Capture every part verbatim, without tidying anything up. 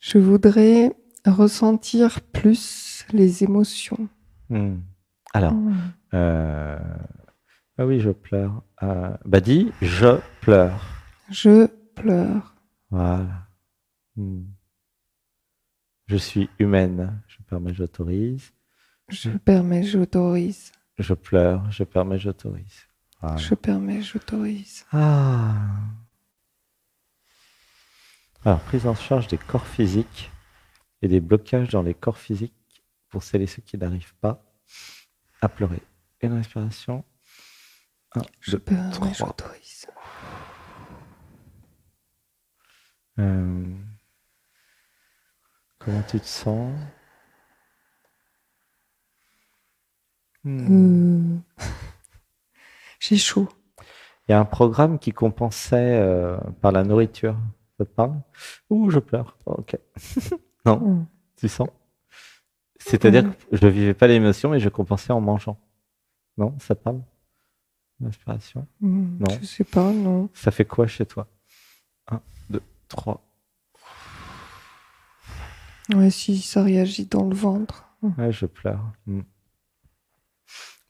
Je voudrais ressentir plus les émotions. Mmh. Alors, mmh. Euh... ah oui, je pleure. Euh... Bah dis, je pleure. Je pleure. Voilà. Mmh. Je suis humaine. Je permets, j'autorise. Je permets, j'autorise. Je pleure. Je permets, j'autorise. Voilà. Je permets, j'autorise. Ah. Alors, prise en charge des corps physiques et des blocages dans les corps physiques pour celles et ceux qui n'arrivent pas à pleurer. Et dans l'inspiration, un, je deux, permets, trois. J'autorise. Euh, comment tu te sens? hmm. euh... J'ai chaud. Il y a un programme qui compensait euh, par la nourriture. Ça te parle? Ouh, je pleure. Oh, ok. Non, mm. tu sens? C'est-à-dire mm. que je ne vivais pas l'émotion, mais je compensais en mangeant. Non, ça te parle? L'inspiration? mm. Non. Je ne sais pas, non. Ça fait quoi chez toi? un, deux, trois. Ouais, si ça réagit dans le ventre. Ouais, je pleure. Mm.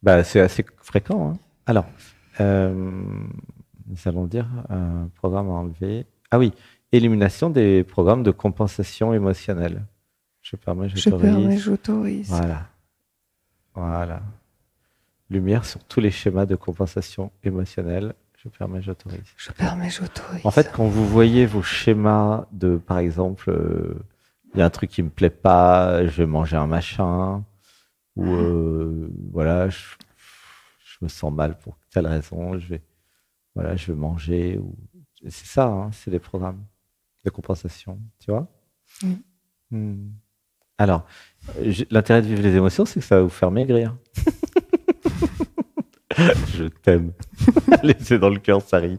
Bah, c'est assez fréquent, hein. Alors, euh, nous allons dire euh, programme à enlever. Ah oui, élimination des programmes de compensation émotionnelle. Je permets, j'autorise. Je permets, j'autorise. Voilà. Voilà. Lumière sur tous les schémas de compensation émotionnelle. Je permets, j'autorise. Je permets, j'autorise. En fait, quand vous voyez vos schémas de, par exemple, il euh, y a un truc qui me plaît pas, je vais manger un machin, ou euh, voilà, je, je me sens mal pour telle raison, je vais, voilà, je vais manger, ou... C'est ça, hein, c'est des programmes de compensation, tu vois. Mmh. Mmh. Alors, l'intérêt de vivre les émotions, c'est que ça va vous faire maigrir. Je t'aime. Laissez dans le cœur, ça rit.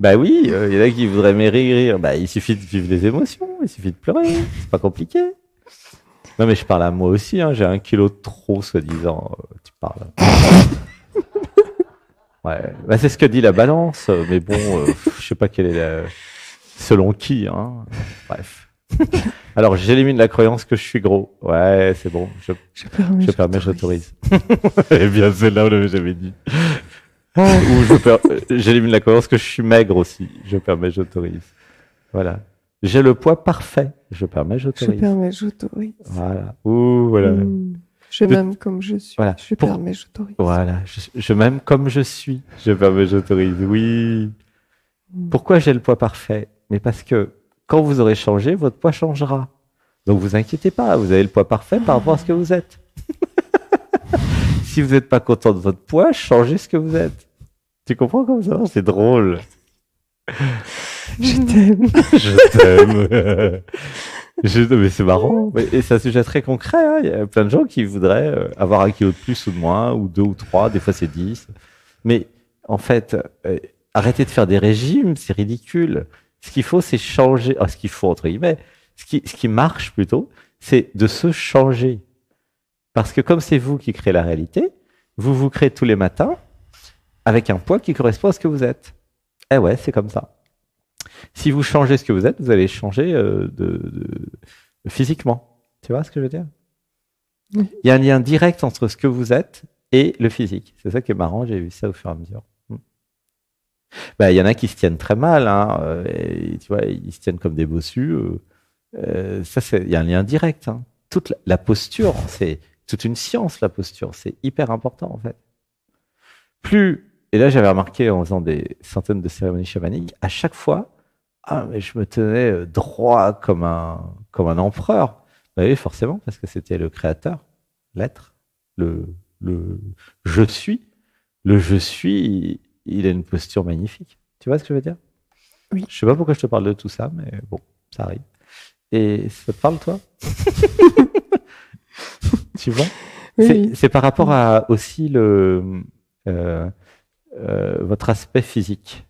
Bah oui, il euh, y en a qui voudraient maigrir. Bah, il suffit de vivre les émotions, il suffit de pleurer, c'est pas compliqué. Non mais je parle à moi aussi, hein, j'ai un kilo de trop, soi-disant, euh, tu parles. Ouais, bah c'est ce que dit la balance, mais bon, euh, je sais pas quelle est la... selon qui, hein. Bref. Alors, j'élimine la croyance que je suis gros. Ouais, c'est bon, je, je permets, je permets, j'autorise. Eh bien, c'est là où je j'avais dit. Ou je per... j'élimine la croyance que je suis maigre aussi. Je permets, j'autorise. Voilà. J'ai le poids parfait. Je permets, j'autorise. Je permets, j'autorise. Voilà. Ouh, voilà. Mmh. Je m'aime comme je suis. Voilà. Je Pour... permets, j'autorise. Voilà. Je, je m'aime comme je suis. Je permets, j'autorise. Oui. Mm. Pourquoi j'ai le poids parfait? Mais parce que quand vous aurez changé, votre poids changera. Donc vous inquiétez pas. Vous avez le poids parfait par rapport à ce que vous êtes. Si vous n'êtes pas content de votre poids, changez ce que vous êtes. Tu comprends comme ça? C'est drôle. Je t'aime. Je t'aime. Je... Mais c'est marrant. Et c'est un sujet très concret, hein. Il y a plein de gens qui voudraient avoir un kilo de plus ou de moins, ou deux ou trois, des fois c'est dix. Mais en fait, euh, arrêtez de faire des régimes, c'est ridicule. Ce qu'il faut, c'est changer. Ah, ce qu'il faut, entre guillemets, ce qui, ce qui marche plutôt, c'est de se changer. Parce que comme c'est vous qui créez la réalité, vous vous créez tous les matins avec un poids qui correspond à ce que vous êtes. Eh ouais, c'est comme ça. Si vous changez ce que vous êtes, vous allez changer euh, de, de, physiquement. Tu vois ce que je veux dire? Oui. Il y a un lien direct entre ce que vous êtes et le physique. C'est ça qui est marrant, j'ai vu ça au fur et à mesure. Hmm. Ben, il y en a qui se tiennent très mal, hein, euh, et, tu vois, ils se tiennent comme des bossus. Euh, euh, ça, c'est, il y a un lien direct. Hein. Toute la, la posture, c'est toute une science, la posture. C'est hyper important, en fait. Plus... Et là, j'avais remarqué en faisant des centaines de cérémonies chamaniques, à chaque fois, ah, mais je me tenais droit comme un, comme un empereur. Bah oui, forcément, parce que c'était le créateur, l'être, le, le je suis. Le je suis, il a une posture magnifique. Tu vois ce que je veux dire? Oui. Je sais pas pourquoi je te parle de tout ça, mais bon, ça arrive. Et ça te parle, toi? Tu vois? Oui, c'est, oui. C'est par rapport à aussi le... Euh, Euh, votre aspect physique.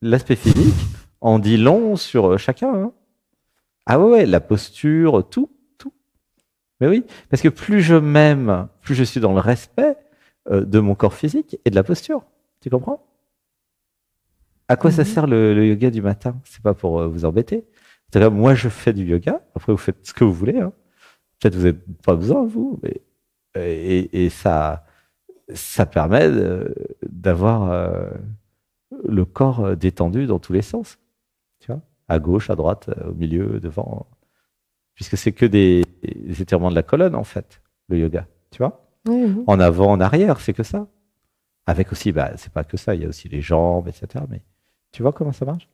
L'aspect physique en dit long sur chacun. Hein. Ah ouais, ouais, la posture, tout, tout. Mais oui, parce que plus je m'aime, plus je suis dans le respect euh, de mon corps physique et de la posture. Tu comprends? À quoi mmh. ça sert le, le yoga du matin? C'est pas pour euh, vous embêter. C'est-à-dire, moi, je fais du yoga. Après, vous faites ce que vous voulez. Hein. Peut-être que vous n'avez pas besoin, vous. Mais... Et, et ça, ça permet d'avoir euh, le corps détendu dans tous les sens. Tu vois, à gauche, à droite, au milieu, devant. Puisque c'est que des, des étirements de la colonne, en fait, le yoga. Tu vois, mmh. En avant, en arrière, c'est que ça. Avec aussi, bah, c'est pas que ça, il y a aussi les jambes, et cetera. Mais tu vois comment ça marche ?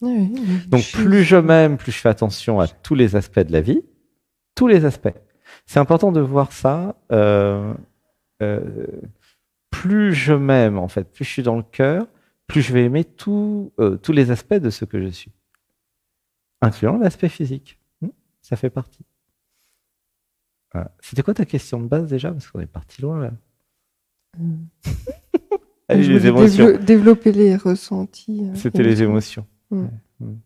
Oui, oui. Donc, je... plus je m'aime, plus je fais attention à tous les aspects de la vie, tous les aspects. C'est important de voir ça. Euh, euh, plus je m'aime, en fait, plus je suis dans le cœur, plus je vais aimer tout, euh, tous les aspects de ce que je suis, incluant l'aspect physique. Hmm, ça fait partie. Voilà. C'était quoi ta question de base déjà ? Parce qu'on est parti loin, là. Hum. Allez, les émotions. Développer, développer les ressentis. Hein, c'était les émotions. Hum. Ouais. Hum.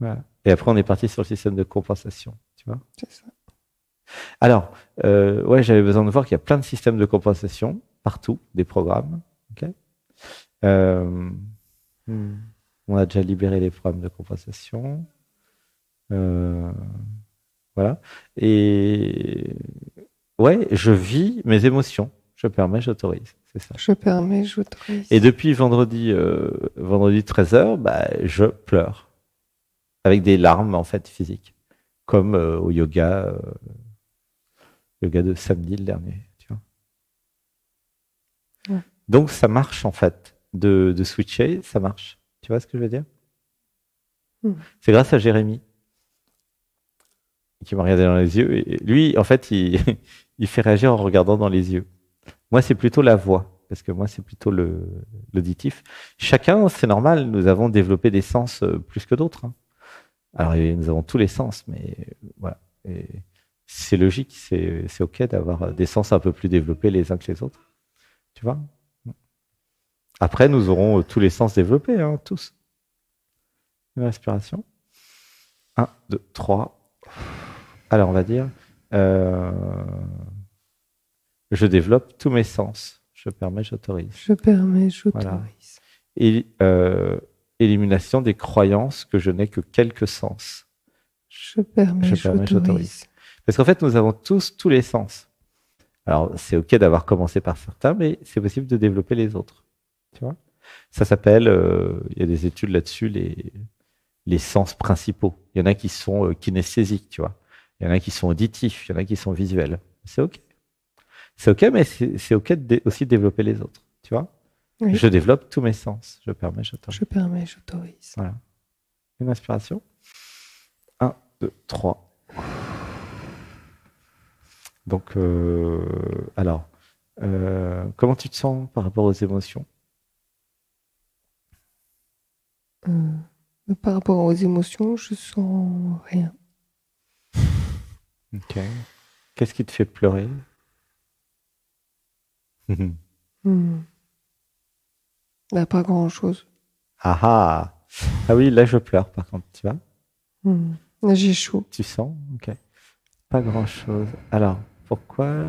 Voilà. Et après, on est parti sur le système de compensation. Tu vois ? C'est ça. Alors, euh, ouais, j'avais besoin de voir qu'il y a plein de systèmes de compensation partout, des programmes. Okay, euh, hum. On a déjà libéré les programmes de compensation. Euh, voilà. Et. Ouais, je vis mes émotions. Je permets, j'autorise. C'est ça. Je permets, j'autorise. Et depuis vendredi, euh, vendredi treize heures, bah, je pleure. Avec des larmes, en fait, physiques. Comme euh, au yoga, euh, yoga de samedi le dernier. Tu vois. Ouais. Donc, ça marche, en fait. De, de switcher, ça marche. Tu vois ce que je veux dire ? Mmh. C'est grâce à Jérémy, qui m'a regardé dans les yeux. Et lui, en fait, il, il fait réagir en regardant dans les yeux. Moi, c'est plutôt la voix, parce que moi, c'est plutôt le, l'auditif. Chacun, c'est normal, nous avons développé des sens plus que d'autres. Hein. Alors, nous avons tous les sens, mais voilà. Et c'est logique, c'est, c'est OK d'avoir des sens un peu plus développés les uns que les autres. Tu vois ? Après, nous aurons tous les sens développés, hein, tous. Respiration. Un, deux, trois. Alors, on va dire, euh, je développe tous mes sens. Je permets, j'autorise. Je permets, j'autorise. Voilà. Et, euh, élimination des croyances que je n'ai que quelques sens. Je permets, je permets, j'autorise. Parce qu'en fait, nous avons tous, tous les sens. Alors, c'est OK d'avoir commencé par certains, mais c'est possible de développer les autres. Tu vois ? Ça s'appelle, euh, il y a des études là-dessus, les, les sens principaux. Il y en a qui sont euh, kinesthésiques, tu vois. Il y en a qui sont auditifs, il y en a qui sont visuels. C'est OK. C'est OK, mais c'est, c'est OK de dé- aussi de développer les autres. Tu vois ? Oui. Je développe tous mes sens. Je permets, j'autorise. Je permets, j'autorise. Voilà. Une inspiration. Un, deux, trois. Donc, euh, alors, euh, comment tu te sens par rapport aux émotions ? euh, Par rapport aux émotions, je sens rien. Ok. Qu'est-ce qui te fait pleurer ? hmm. Là, pas grand-chose. Ah ah ! Ah oui, là, je pleure, par contre, tu vois ? hmm. Là, j'ai chaud. Tu sens ? Ok. Pas grand-chose. Alors, pourquoi ?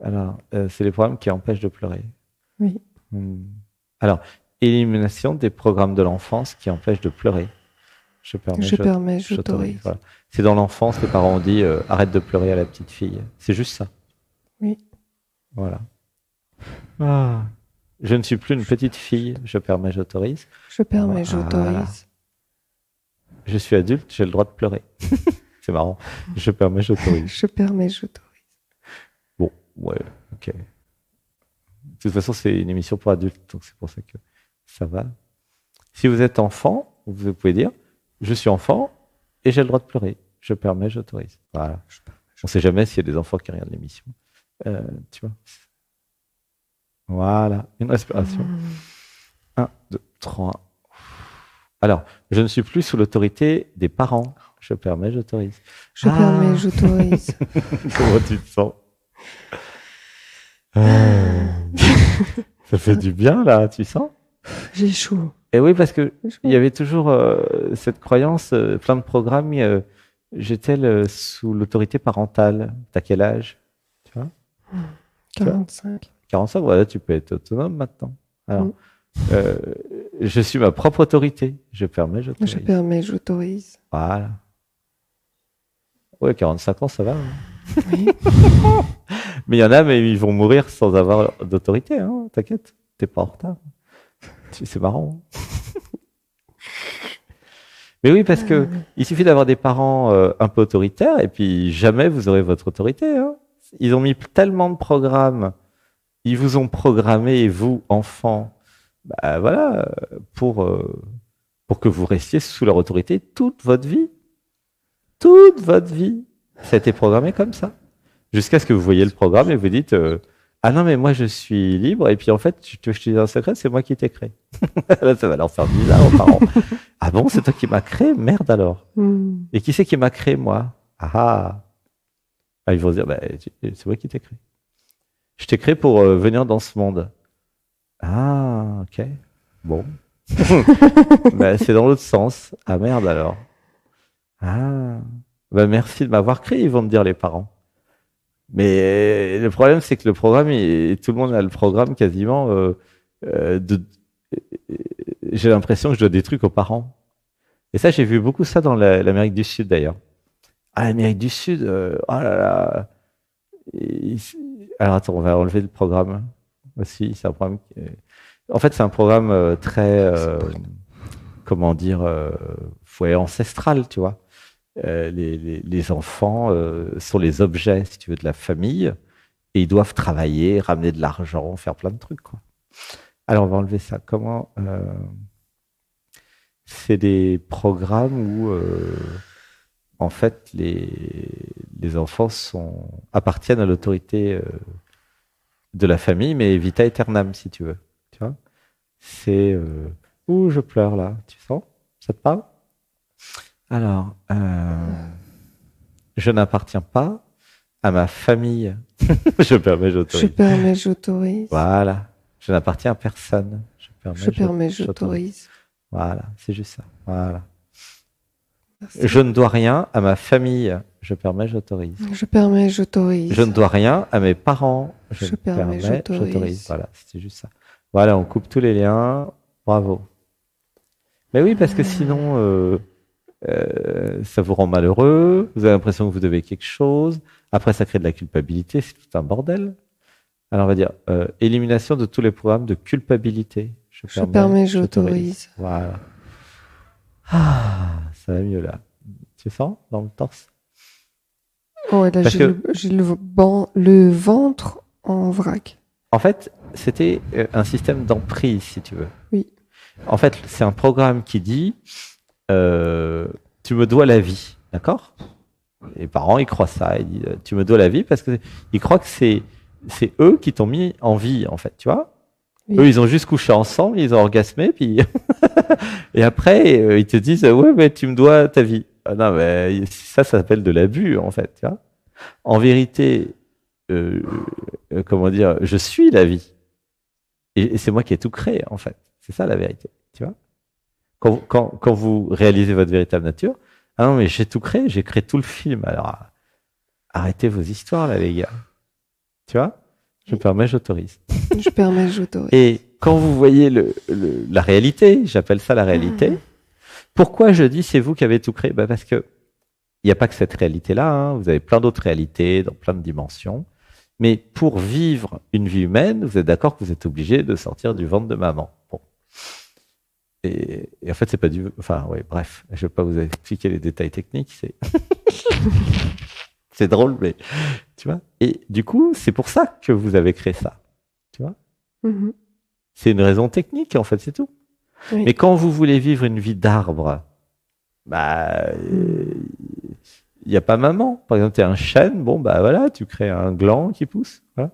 Alors, euh, c'est les programmes qui empêchent de pleurer. Oui. Hmm. Alors, élimination des programmes de l'enfance qui empêchent de pleurer. Je permets, je permets, j'autorise. Voilà. C'est dans l'enfance, les parents ont dit euh, arrête de pleurer à la petite fille. C'est juste ça. Oui. Voilà. Ah. Je ne suis plus une petite fille. Je permets, j'autorise. Je permets, ah. j'autorise. Je suis adulte, j'ai le droit de pleurer. C'est marrant. Je permets, j'autorise. Je permets, j'autorise. Bon, ouais, ok. De toute façon, c'est une émission pour adultes, donc c'est pour ça que ça va. Si vous êtes enfant, vous pouvez dire je suis enfant et j'ai le droit de pleurer. Je permets, j'autorise. Voilà. Je permets, je... On ne sait jamais s'il y a des enfants qui regardent l'émission. Euh, tu vois. Voilà. Une respiration. Un, deux, trois. Alors, je ne suis plus sous l'autorité des parents. Je permets, j'autorise. Je ah. permets, j'autorise. Comment tu te sens ? Ça fait du bien, là, tu sens ? J'ai chaud. Et oui, parce que il y avait toujours euh, cette croyance, euh, plein de programmes, euh, j'étais euh, sous l'autorité parentale. T'as quel âge ? Tu vois ? quarante-cinq. Tu vois ? quarante-cinq, voilà, tu peux être autonome maintenant. Alors, mm. euh, Je suis ma propre autorité. Je permets, j'autorise. Je permets, j'autorise. Voilà. Oui, quarante-cinq ans, ça va. Hein. Oui. Mais il y en a, mais ils vont mourir sans avoir d'autorité. Hein. T'inquiète, t'es pas en retard. C'est marrant. Hein. Mais oui, parce que il suffit d'avoir des parents euh, un peu autoritaires et puis jamais vous aurez votre autorité. Hein. Ils ont mis tellement de programmes. Ils vous ont programmé, vous, enfants, bah, voilà, pour, euh, pour que vous restiez sous leur autorité toute votre vie. Toute votre vie. Ça a été programmé comme ça. Jusqu'à ce que vous voyez le programme et vous dites euh, « Ah non, mais moi, je suis libre. » Et puis, en fait, je te, je te dis un secret, c'est moi qui t'ai créé. Là, ça va leur faire bizarre aux parents. « Ah bon, c'est toi qui m'as créé? Merde alors. Mm. » Et qui c'est qui m'a créé, moi? Ah ah. Ah, ils vont se dire bah, « C'est moi qui t'ai créé. » Je t'ai créé pour euh, venir dans ce monde. Ah, ok. Bon. Ben, c'est dans l'autre sens. Ah merde alors. Ah. Ben, merci de m'avoir créé, ils vont me dire les parents. Mais le problème, c'est que le programme, il, tout le monde a le programme quasiment. Euh, euh, de... J'ai l'impression que je dois des trucs aux parents. Et ça, j'ai vu beaucoup ça dans la, l'Amérique du Sud d'ailleurs. Ah, l'Amérique du Sud, euh, oh là là. Et... Alors attends, on va enlever le programme aussi. C'est un programme. En fait, c'est un programme très, euh, comment dire, euh, ouais, ancestral, tu vois. Euh, les, les, les enfants euh, sont les objets, si tu veux, de la famille, et ils doivent travailler, ramener de l'argent, faire plein de trucs, quoi. Alors on va enlever ça. Comment euh... C'est des programmes où. Euh... En fait, les, les enfants sont, appartiennent à l'autorité euh, de la famille, mais vita aeternam, si tu veux. Tu vois, c'est... Euh... Ouh, je pleure, là. Tu sens? Ça te parle? Alors, euh... je n'appartiens pas à ma famille. Je permets, j'autorise. Je permets, j'autorise. Voilà. Je n'appartiens à personne. Je permets, je permets j'autorise. Voilà, c'est juste ça. Voilà. Je ne dois rien à ma famille. Je permets, j'autorise. Je permets, j'autorise. Je ne dois rien à mes parents. Je, je permets, permets j'autorise. j'autorise. Voilà, c'était juste ça. Voilà, on coupe tous les liens. Bravo. Mais oui, parce que sinon, euh, euh, ça vous rend malheureux. Vous avez l'impression que vous devez quelque chose. Après, ça crée de la culpabilité. C'est tout un bordel. Alors, on va dire euh, élimination de tous les programmes de culpabilité. Je, je permets, permets j'autorise. j'autorise. Voilà. Ah, ça va mieux là. Tu sens dans le torse? Ouais, là j'ai, que... le, j'ai le, ban... le ventre en vrac. En fait, c'était un système d'emprise, si tu veux. Oui. En fait, c'est un programme qui dit euh, tu me dois la vie, d'accord? Les parents, ils croient ça. Ils disent tu me dois la vie parce qu'ils croient que c'est, c'est eux qui t'ont mis en vie, en fait, tu vois? Oui. Eux, ils ont juste couché ensemble, ils ont orgasmé, puis et après euh, ils te disent ouais mais tu me dois ta vie. Ah, non mais ça, ça s'appelle de l'abus en fait. Tu vois, en vérité, euh, euh, comment dire, je suis la vie et, et c'est moi qui ai tout créé en fait. C'est ça la vérité. Tu vois, quand, quand quand vous réalisez votre véritable nature, ah non mais j'ai tout créé, j'ai créé tout le film. Alors arrêtez vos histoires là les gars. Tu vois. Je permets, j'autorise. Je permets, j'autorise. Et quand vous voyez le, le, la réalité, j'appelle ça la réalité, mmh. Pourquoi je dis c'est vous qui avez tout créé? Bah parce que il n'y a pas que cette réalité-là, hein. Vous avez plein d'autres réalités dans plein de dimensions. Mais pour vivre une vie humaine, vous êtes d'accord que vous êtes obligé de sortir du ventre de maman. Bon. Et, et en fait, c'est pas du... Enfin, oui, bref, je ne vais pas vous expliquer les détails techniques. C'est... C'est drôle, mais tu vois. Et du coup, c'est pour ça que vous avez créé ça, tu vois. Mm-hmm. C'est une raison technique, en fait, c'est tout. Oui. Mais quand vous voulez vivre une vie d'arbre, bah, il n'y a pas maman. Par exemple, tu es un chêne, bon, bah voilà, tu crées un gland qui pousse. Voilà.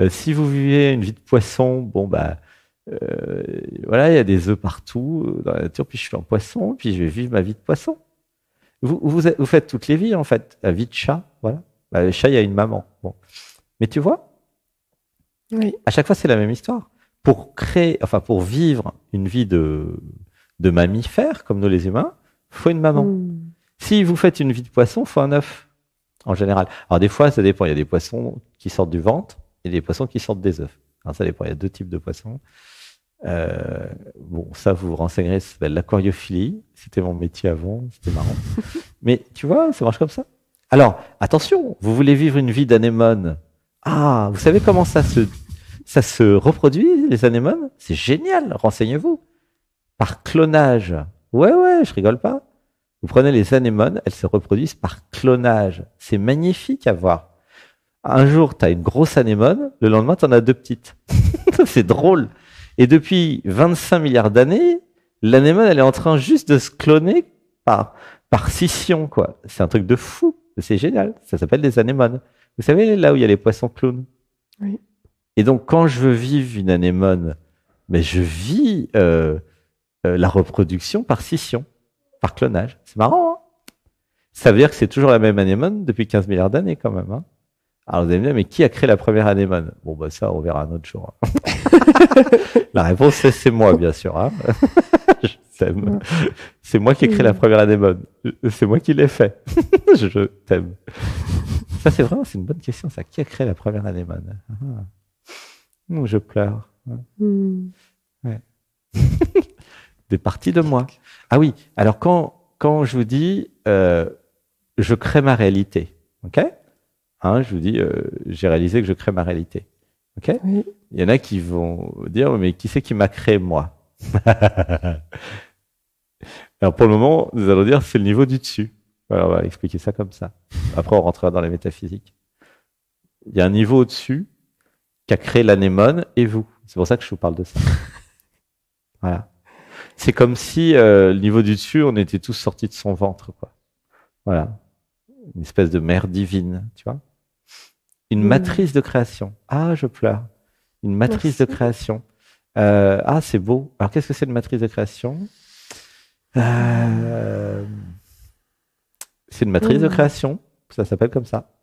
Euh, si vous vivez une vie de poisson, bon, bah, euh, voilà, il y a des œufs partout dans la nature. Puis je suis un poisson, puis je vais vivre ma vie de poisson. Vous, vous, vous faites toutes les vies, en fait. La vie de chat, voilà. Bah, le chat, il y a une maman. Bon. Mais tu vois, oui. À chaque fois, c'est la même histoire. Pour créer, enfin, pour vivre une vie de, de mammifère, comme nous les humains, il faut une maman. Mmh. Si vous faites une vie de poisson, il faut un œuf, en général. Alors, des fois, ça dépend. Il y a des poissons qui sortent du ventre et des poissons qui sortent des œufs. Alors, ça dépend. Il y a deux types de poissons. Euh, bon, ça, vous vous renseignerez, ça s'appelle l'aquariophilie. C'était mon métier avant, c'était marrant. Mais tu vois, ça marche comme ça. Alors, attention, vous voulez vivre une vie d'anémone. Ah, vous savez comment ça se, ça se reproduit, les anémones? C'est génial, renseignez-vous. Par clonage. Ouais, ouais, je rigole pas. Vous prenez les anémones, elles se reproduisent par clonage. C'est magnifique à voir. Un jour, tu as une grosse anémone, le lendemain, tu en as deux petites. C'est drôle. Et depuis vingt-cinq milliards d'années, l'anémone, elle est en train juste de se cloner par, par scission, quoi. C'est un truc de fou. C'est génial. Ça s'appelle des anémones. Vous savez, là où il y a les poissons clowns. Oui. Et donc, quand je veux vivre une anémone, mais je vis euh, euh, la reproduction par scission, par clonage. C'est marrant, hein? Ça veut dire que c'est toujours la même anémone depuis quinze milliards d'années, quand même, hein? Alors, vous allez me dire, mais qui a créé la première anémone? Bon, bah, ça, on verra un autre jour. La réponse, c'est, c'est moi, bien sûr, hein. Je t'aime. C'est moi qui ai créé la première anémone. C'est moi qui l'ai fait. Je t'aime. Ça, c'est vraiment, c'est une bonne question, ça. Qui a créé la première anémone? Ah. Je pleure. Ouais. Des parties de moi. Ah oui. Alors, quand, quand je vous dis, euh, je crée ma réalité. OK? Hein, je vous dis, euh, j'ai réalisé que je crée ma réalité. Ok ? Oui. Il y en a qui vont dire, mais qui c'est qui m'a créé, moi ? Alors pour le moment, nous allons dire, c'est le niveau du dessus. Alors on va expliquer ça comme ça. Après, on rentrera dans la métaphysique. Il y a un niveau au-dessus qui a créé l'anémone et vous. C'est pour ça que je vous parle de ça. Voilà. C'est comme si euh, le niveau du dessus, on était tous sortis de son ventre, quoi. Voilà. Une espèce de mère divine, tu vois ? Une matrice de création. Ah, je pleure. Une matrice Merci. de création. Euh, ah, c'est beau. Alors, qu'est-ce que c'est une matrice de création ? euh, C'est une matrice mmh. de création. Ça s'appelle comme ça.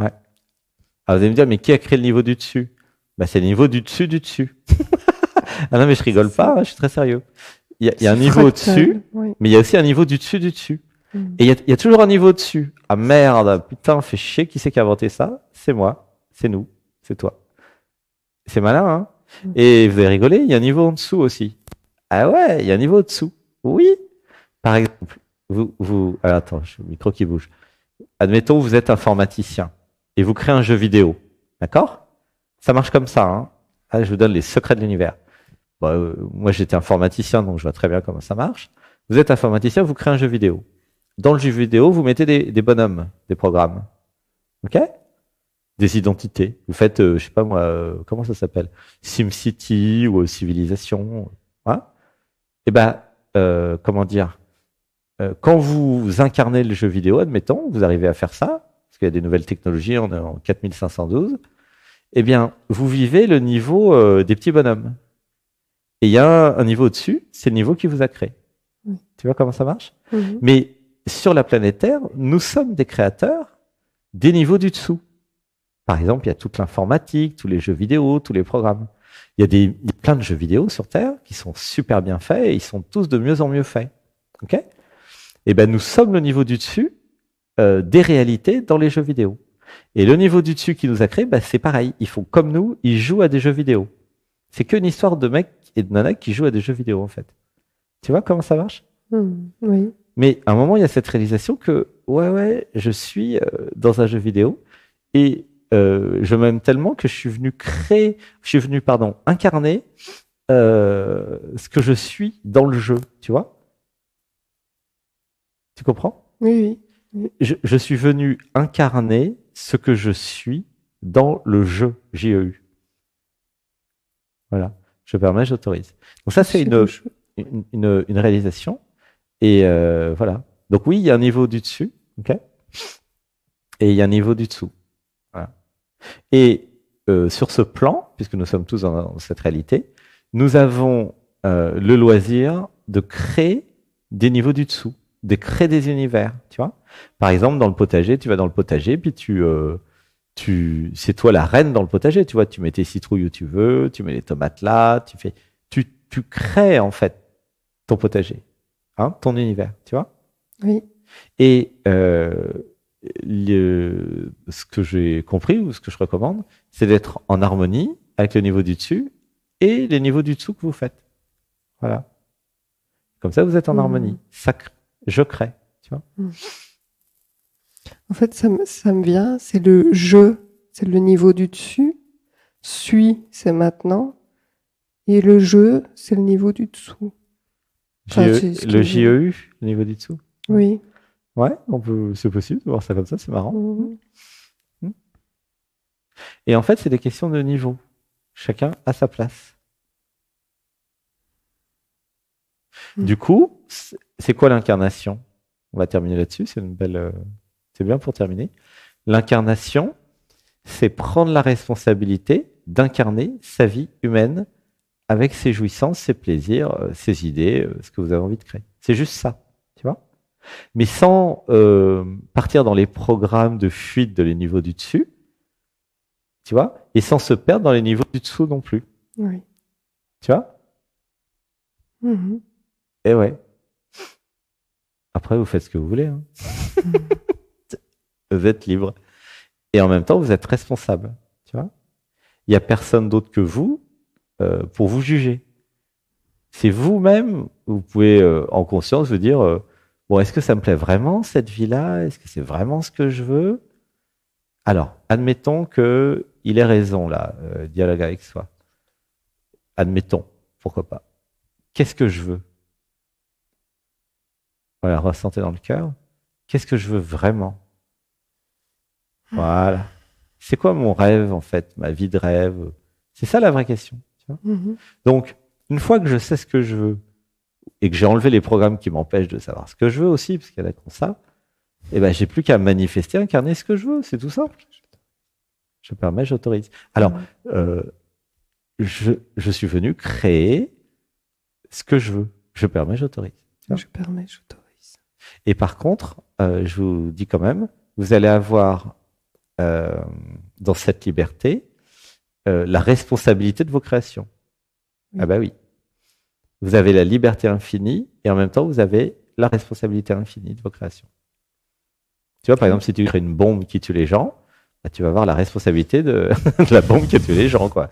Ouais. Alors, vous allez me dire, mais qui a créé le niveau du dessus ? Bah, c'est le niveau du dessus du dessus. Ah non, mais je rigole c'est pas. Hein, je suis très sérieux. Il y a, il y a un niveau au-dessus, oui. Mais il y a aussi un niveau du dessus du dessus. Et il y, y a toujours un niveau dessus. Ah merde, putain, fait chier, qui c'est qui a inventé ça? C'est moi, c'est nous, c'est toi. C'est malin, hein? Mmh. Et vous allez rigoler, il y a un niveau en dessous aussi. Ah ouais, il y a un niveau en dessous. Oui. Par exemple, vous... vous... Alors, attends, j'ai le micro qui bouge. Admettons, vous êtes informaticien et vous créez un jeu vidéo. D'accord? Ça marche comme ça, hein? Ah, je vous donne les secrets de l'univers. Bon, euh, moi, j'étais informaticien, donc je vois très bien comment ça marche. Vous êtes informaticien, vous créez un jeu vidéo. Dans le jeu vidéo, vous mettez des, des bonhommes, des programmes, ok, des identités. Vous faites, euh, je sais pas moi, euh, comment ça s'appelle, SimCity ou euh, Civilisation. Hein? Et ben, euh, comment dire, euh, quand vous incarnez le jeu vidéo, admettons, vous arrivez à faire ça, parce qu'il y a des nouvelles technologies, on est en quatre mille cinq cent douze. Eh bien, vous vivez le niveau euh, des petits bonhommes. Et il y a un niveau au-dessus, c'est le niveau qui vous a créé. Mmh. Tu vois comment ça marche? Mmh. Mais sur la planète Terre, nous sommes des créateurs des niveaux du dessous. Par exemple, il y a toute l'informatique, tous les jeux vidéo, tous les programmes. Il y a des, il y a plein de jeux vidéo sur Terre qui sont super bien faits et ils sont tous de mieux en mieux faits. Ok ? Eh ben, nous sommes le niveau du dessus euh, des réalités dans les jeux vidéo. Et le niveau du dessus qui nous a créé, ben, c'est pareil. Ils font comme nous, ils jouent à des jeux vidéo. C'est qu'une histoire de mecs et de nanas qui jouent à des jeux vidéo, en fait. Tu vois comment ça marche ? Mmh, oui. Mais à un moment, il y a cette réalisation que, ouais, ouais, je suis dans un jeu vidéo et euh, je m'aime tellement que je suis venu créer, je suis venu, pardon, incarner euh, ce que je suis dans le jeu, tu vois? Tu comprends? Oui, oui. Je, je suis venu incarner ce que je suis dans le jeu, J E U. Voilà, je permets, j'autorise. Donc ça, c'est une, une, une, une réalisation. Et euh, voilà. Donc oui, il y a un niveau du dessus, ok, et il y a un niveau du dessous. Voilà. Et euh, sur ce plan, puisque nous sommes tous dans, dans cette réalité, nous avons euh, le loisir de créer des niveaux du dessous, de créer des univers. Tu vois. Par exemple, dans le potager, tu vas dans le potager, puis tu, euh, tu, c'est toi la reine dans le potager. Tu vois, tu mets tes citrouilles où tu veux, tu mets les tomates là, tu fais, tu, tu crées en fait ton potager. Hein, ton univers, tu vois? Oui. Et euh, le, ce que j'ai compris, ou ce que je recommande, c'est d'être en harmonie avec le niveau du dessus et les niveaux du dessous que vous faites. Voilà. Comme ça, vous êtes en mmh. harmonie. Ça, je crée. Tu vois mmh. En fait, ça me, ça me vient, c'est le « je », c'est le niveau du dessus. « Suis », c'est maintenant. Et le « je », c'est le niveau du dessous. Enfin, le J E U, le niveau du dessous. Oui. Ouais, on peut, c'est possible de voir ça comme ça, c'est marrant. Mmh. Mmh. Et en fait, c'est des questions de niveau. Chacun à sa place. Mmh. Du coup, c'est quoi l'incarnation? On va terminer là-dessus, c'est une belle... Euh... C'est bien pour terminer. L'incarnation, c'est prendre la responsabilité d'incarner sa vie humaine avec ses jouissances, ses plaisirs, ses idées, ce que vous avez envie de créer. C'est juste ça, tu vois. Mais sans euh, partir dans les programmes de fuite de les niveaux du dessus, tu vois, et sans se perdre dans les niveaux du dessous non plus. Oui. Tu vois. Mmh. Et ouais. Après, vous faites ce que vous voulez. Hein. Vous êtes libre. Et en même temps, vous êtes responsable. Tu vois ? Il n'y a personne d'autre que vous euh, pour vous juger. C'est vous-même, vous pouvez euh, en conscience vous dire euh, bon, est-ce que ça me plaît vraiment cette vie-là ? Est-ce que c'est vraiment ce que je veux ? Alors, admettons qu'il ait raison, là, euh, dialogue avec soi. Admettons, pourquoi pas. Qu'est-ce que je veux ? Voilà, ressentez dans le cœur. Qu'est-ce que je veux vraiment ? Voilà. C'est quoi mon rêve, en fait, ma vie de rêve? C'est ça la vraie question. Tu vois mm-hmm. Donc, une fois que je sais ce que je veux et que j'ai enlevé les programmes qui m'empêchent de savoir ce que je veux aussi, parce qu'il y en a comme ça, eh ben, j'ai plus qu'à manifester, incarner ce que je veux. C'est tout simple. Je permets, j'autorise. Alors, euh, je, je suis venu créer ce que je veux. Je permets, j'autorise. Je permets, j'autorise. Et par contre, euh, je vous dis quand même, vous allez avoir Euh, dans cette liberté, euh, la responsabilité de vos créations. Oui. Ah bah oui. Vous avez la liberté infinie et en même temps, vous avez la responsabilité infinie de vos créations. Tu vois, par oui. exemple, si tu crées une bombe qui tue les gens, bah, tu vas avoir la responsabilité de, de la bombe qui tue les gens, quoi.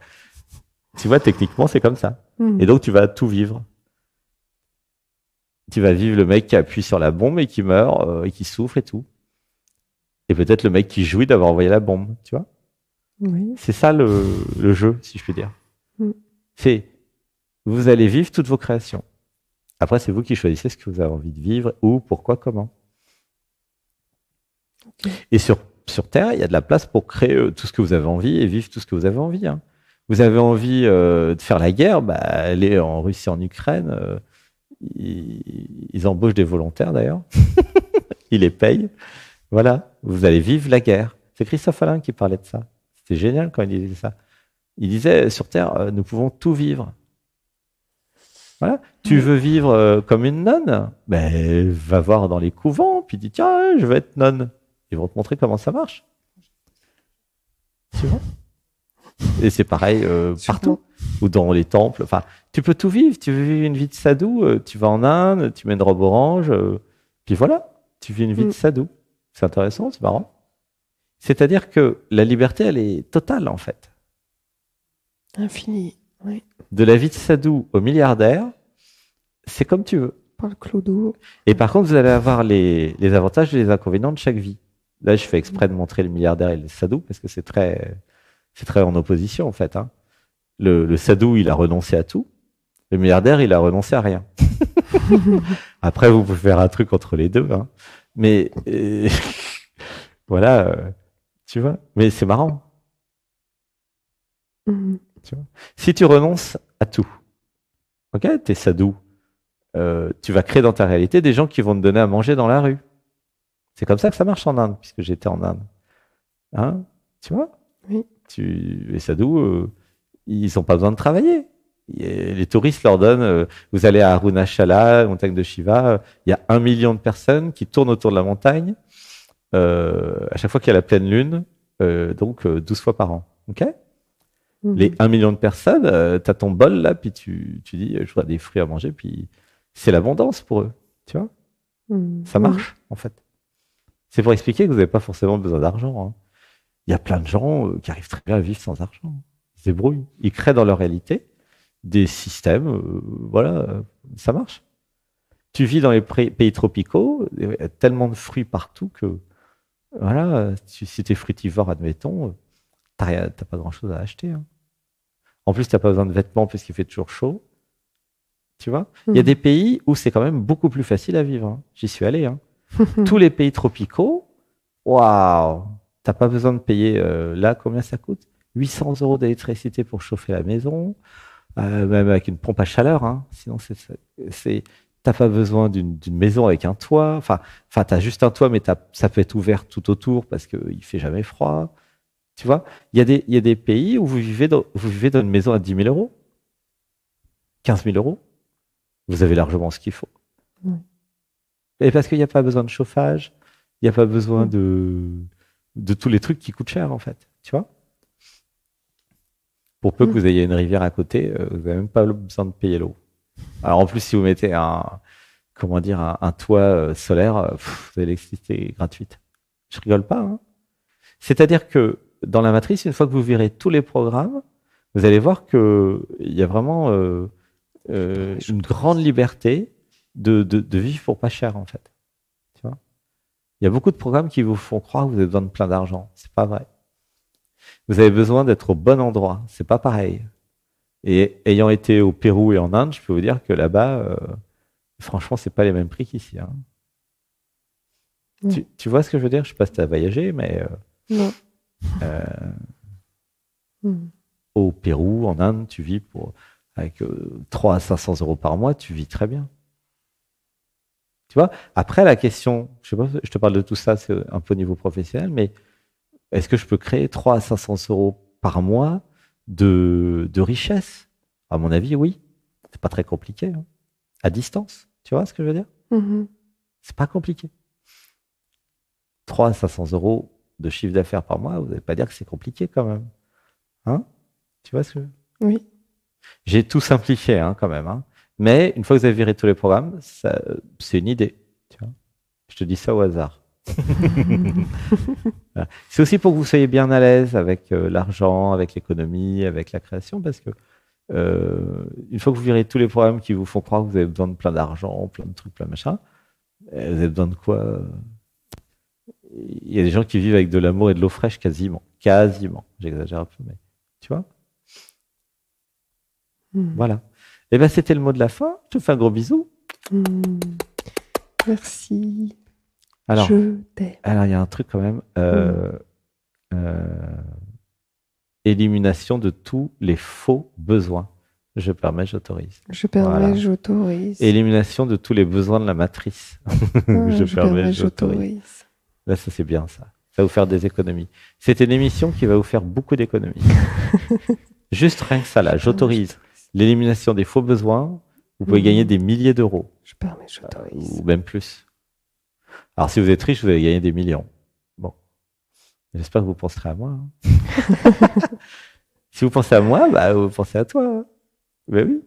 Tu vois, techniquement, c'est comme ça. Mmh. Et donc, tu vas tout vivre. Tu vas vivre le mec qui appuie sur la bombe et qui meurt euh, et qui souffre et tout. Et peut-être le mec qui jouit d'avoir envoyé la bombe, tu vois. Oui. C'est ça le, le jeu, si je puis dire. Mm. C'est, vous allez vivre toutes vos créations. Après, c'est vous qui choisissez ce que vous avez envie de vivre, où, pourquoi, comment. Okay. Et sur, sur Terre, il y a de la place pour créer tout ce que vous avez envie et vivre tout ce que vous avez envie. Hein. Vous avez envie euh, de faire la guerre, bah, aller en Russie, en Ukraine. Euh, ils, ils embauchent des volontaires, d'ailleurs. Ils les payent. Voilà, vous allez vivre la guerre. C'est Christophe Alain qui parlait de ça. C'était génial quand il disait ça. Il disait, sur Terre, nous pouvons tout vivre. Voilà. Tu veux vivre comme une nonne ? Ben, va voir dans les couvents, puis dis, tiens, je veux être nonne. Ils vont te montrer comment ça marche. Tu vois ? Et c'est pareil euh, partout. Ou dans les temples. Enfin, tu peux tout vivre. Tu veux vivre une vie de sadou, tu vas en Inde, tu mets une robe orange, euh, puis voilà, tu vis une vie mm. de sadou. C'est intéressant, c'est marrant. C'est-à-dire que la liberté, elle est totale, en fait. Infinie, oui. De la vie de Sadou au milliardaire, c'est comme tu veux. Par le clodo. Et par contre, vous allez avoir les, les avantages et les inconvénients de chaque vie. Là, je fais exprès de montrer le milliardaire et le Sadou, parce que c'est très, c'est très en opposition, en fait. Hein. Le, le Sadou, il a renoncé à tout. Le milliardaire, il a renoncé à rien. Après, vous pouvez faire un truc entre les deux, hein. Mais euh, voilà, euh, tu vois, mais c'est marrant. Mmh. Tu vois, si tu renonces à tout, ok, t'es sadou, euh, tu vas créer dans ta réalité des gens qui vont te donner à manger dans la rue. C'est comme ça que ça marche en Inde, puisque j'étais en Inde. Hein, tu vois, oui. tu, les sadous, euh, ils n'ont pas besoin de travailler. Les touristes leur donnent, euh, vous allez à Arunachala, montagne de Shiva, il euh, y a un million de personnes qui tournent autour de la montagne euh, à chaque fois qu'il y a la pleine lune, euh, donc euh, douze fois par an. Okay mm-hmm. Les un million de personnes, euh, tu as ton bol là, puis tu, tu dis, je voudrais des fruits à manger, puis c'est l'abondance pour eux. Tu vois mm-hmm. Ça marche, en fait. C'est pour expliquer que vous n'avez pas forcément besoin d'argent. Il hein. y a plein de gens euh, qui arrivent très bien à vivre sans argent. Ils se débrouillent, ils créent dans leur réalité. des systèmes, euh, voilà, ça marche. Tu vis dans les pays tropicaux, il y a tellement de fruits partout que, voilà, tu, si tu es fruitivore, admettons, tu n'as pas grand-chose à acheter. Hein. En plus, tu n'as pas besoin de vêtements puisqu'il fait toujours chaud. Tu vois, il mmh. y a des pays où c'est quand même beaucoup plus facile à vivre. Hein. J'y suis allé. Hein. Tous les pays tropicaux, waouh, t'as pas besoin de payer, euh, là, combien ça coûte, huit cents euros d'électricité pour chauffer la maison, euh, même avec une pompe à chaleur. Hein. Sinon, c'est, c'est, t'as pas besoin d'une, d'une maison avec un toit. Enfin, enfin, t'as juste un toit, mais t'as, ça peut être ouvert tout autour parce qu'il fait jamais froid. Tu vois, il y a des, il y a des pays où vous vivez dans, vous vivez dans une maison à dix mille euros, quinze mille euros. Vous avez largement ce qu'il faut. Oui. Et parce qu'il n'y a pas besoin de chauffage, il n'y a pas besoin de, de tous les trucs qui coûtent cher, en fait. Tu vois ? Pour peu oui. que vous ayez une rivière à côté, vous n'avez même pas besoin de payer l'eau. Alors, en plus, si vous mettez un, comment dire, un, un toit solaire, pff, vous avez l'électricité gratuite. Je rigole pas. Hein. C'est-à-dire que dans la matrice, une fois que vous verrez tous les programmes, vous allez voir qu'il y a vraiment... Euh, Euh, une grande liberté de, de, de vivre pour pas cher, en fait. Tu vois ? Il y a beaucoup de programmes qui vous font croire que vous avez besoin de plein d'argent. C'est pas vrai. Vous avez besoin d'être au bon endroit. C'est pas pareil. Et ayant été au Pérou et en Inde, je peux vous dire que là-bas, euh, franchement, c'est pas les mêmes prix qu'ici. Hein. Mmh. Tu, tu vois ce que je veux dire ? Je sais pas si t'as voyagé, mais... Euh, non. Euh, mmh. Au Pérou, en Inde, tu vis pour... Avec euh, trois à cinq cents euros par mois, tu vis très bien. Tu vois ? Après, la question, je sais pas, je te parle de tout ça, c'est un peu au niveau professionnel, mais est-ce que je peux créer trois à cinq cents euros par mois de, de richesse ? À mon avis, oui. C'est pas très compliqué. Hein. À distance, tu vois ce que je veux dire ? Mm-hmm. C'est pas compliqué. trois à cinq cents euros de chiffre d'affaires par mois, vous n'allez pas dire que c'est compliqué quand même. Hein ? Tu vois ce que je veux dire ? Oui. J'ai tout simplifié hein, quand même. Hein. Mais une fois que vous avez viré tous les programmes, ça, c'est une idée. Tu vois. Je te dis ça au hasard. Voilà. C'est aussi pour que vous soyez bien à l'aise avec euh, l'argent, avec l'économie, avec la création, parce que euh, une fois que vous virez tous les programmes qui vous font croire que vous avez besoin de plein d'argent, plein de trucs, plein de machin, vous avez besoin de quoi ? Il y a des gens qui vivent avec de l'amour et de l'eau fraîche quasiment. Quasiment. J'exagère un peu, mais tu vois ? Voilà. Et bien, c'était le mot de la fin. Je te fais un gros bisou. Merci. Alors, je t'aime. Alors, il y a un truc quand même. Euh, mm. euh, élimination de tous les faux besoins. Je permets, j'autorise. Je permets, voilà. J'autorise. Élimination de tous les besoins de la matrice. Ah, je, je permets, permets j'autorise. j'autorise. Là, ça, c'est bien, ça. Ça va vous faire des économies. C'était une émission qui va vous faire beaucoup d'économies. Juste rien que ça, là. J'autorise. L'élimination des faux besoins, vous pouvez mmh. gagner des milliers d'euros. Je permets, j'autorise. Euh, ou même plus. Alors, si vous êtes riche, vous allez gagner des millions. Bon. J'espère que vous penserez à moi. Hein. Si vous pensez à moi, bah, vous pensez à toi. Hein. Ben oui.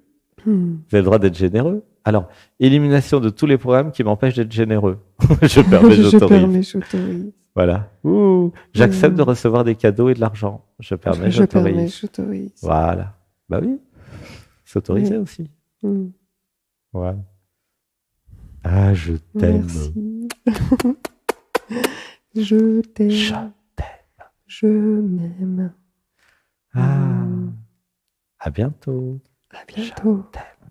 Mmh. Vous avez le droit d'être généreux. Alors, élimination de tous les programmes qui m'empêchent d'être généreux. Je permets, j'autorise. Je permets, j'autorise. Voilà. Ouh. J'accepte mmh. de recevoir des cadeaux et de l'argent. Je permets, je, j'autorise. Je permets, j'autorise. Voilà. Bah oui. S'autoriser oui. aussi. Mm. Voilà. Ah, je t'aime. Merci. Je t'aime. Je t'aime. Je m'aime. Ah. À bientôt. À bientôt. Je t'aime.